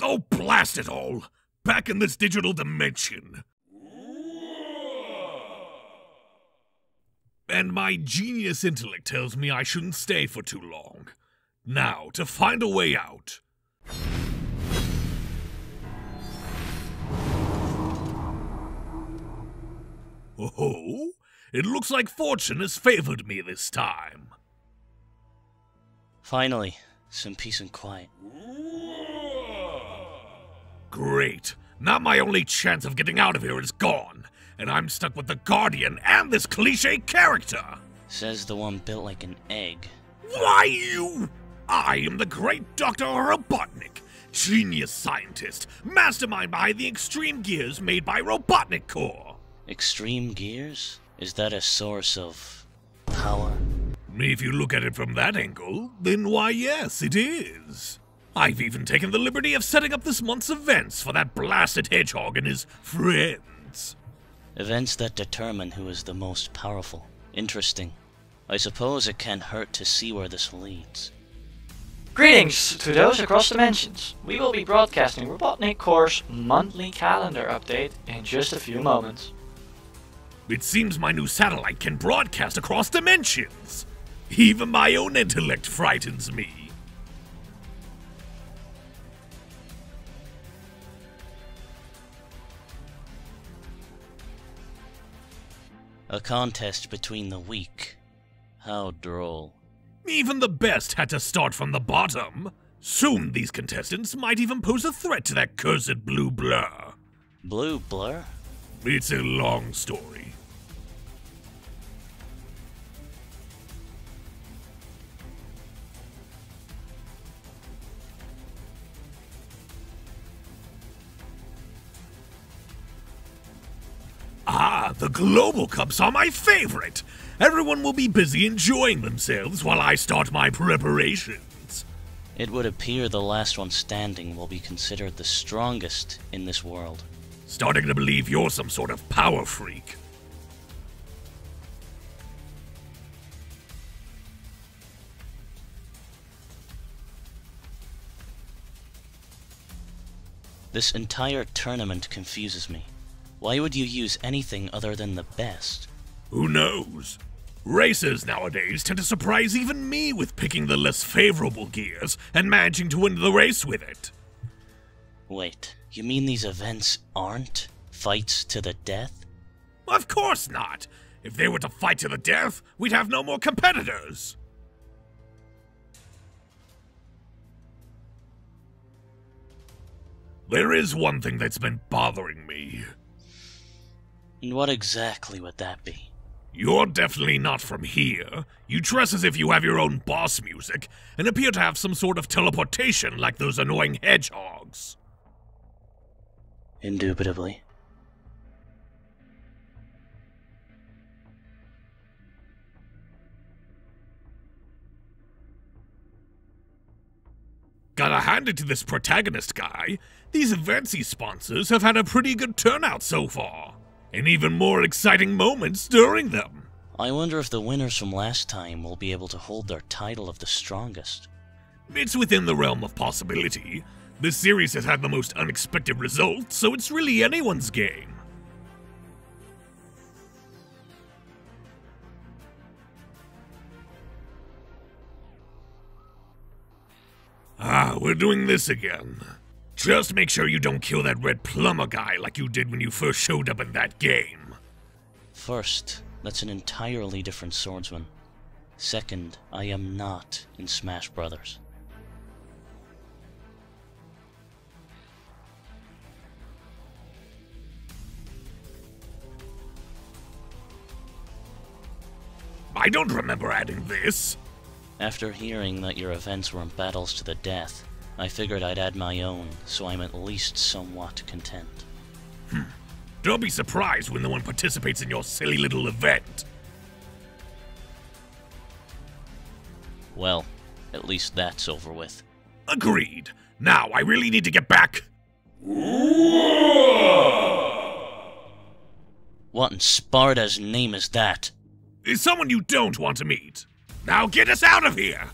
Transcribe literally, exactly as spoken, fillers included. Oh, blast it all! Back in this digital dimension! And my genius intellect tells me I shouldn't stay for too long. Now, to find a way out. Oh, it looks like fortune has favored me this time. Finally, some peace and quiet. Great. Now my only chance of getting out of here is gone, and I'm stuck with the Guardian and this cliché character! Says the one built like an egg. Why you? I am the great Doctor Robotnik, genius scientist, mastermind behind the Extreme Gears made by Robotnik Corps. Extreme Gears? Is that a source of power? If you look at it from that angle, then why yes, it is. I've even taken the liberty of setting up this month's events for that blasted hedgehog and his friends. Events that determine who is the most powerful. Interesting. I suppose it can't hurt to see where this leads. Greetings to those across dimensions. We will be broadcasting Robotnik Corps' monthly calendar update in just a few moments. It seems my new satellite can broadcast across dimensions. Even my own intellect frightens me. A contest between the weak. How droll. Even the best had to start from the bottom. Soon these contestants might even pose a threat to that cursed blue blur. Blue blur? It's a long story. Ah, the Global Cups are my favorite! Everyone will be busy enjoying themselves while I start my preparations. It would appear the last one standing will be considered the strongest in this world. Starting to believe you're some sort of power freak. This entire tournament confuses me. Why would you use anything other than the best? Who knows? Racers nowadays tend to surprise even me with picking the less favorable gears and managing to win the race with it. Wait, you mean these events aren't fights to the death? Of course not! If they were to fight to the death, we'd have no more competitors! There is one thing that's been bothering me. And what exactly would that be? You're definitely not from here. You dress as if you have your own boss music, and appear to have some sort of teleportation like those annoying hedgehogs. Indubitably. Gotta hand it to this protagonist guy. These events he sponsors have had a pretty good turnout so far. And even more exciting moments during them. I wonder if the winners from last time will be able to hold their title of the strongest. It's within the realm of possibility. This series has had the most unexpected results, so it's really anyone's game. Ah, we're doing this again. Just make sure you don't kill that red plumber guy like you did when you first showed up in that game. First, that's an entirely different swordsman. Second, I am not in Smash Brothers. I don't remember adding this. After hearing that your events were in battles to the death, I figured I'd add my own, so I'm at least somewhat content. Hmm. Don't be surprised when no one participates in your silly little event. Well, at least that's over with. Agreed. Now, I really need to get back. What in Sparta's name is that? It's someone you don't want to meet. Now get us out of here!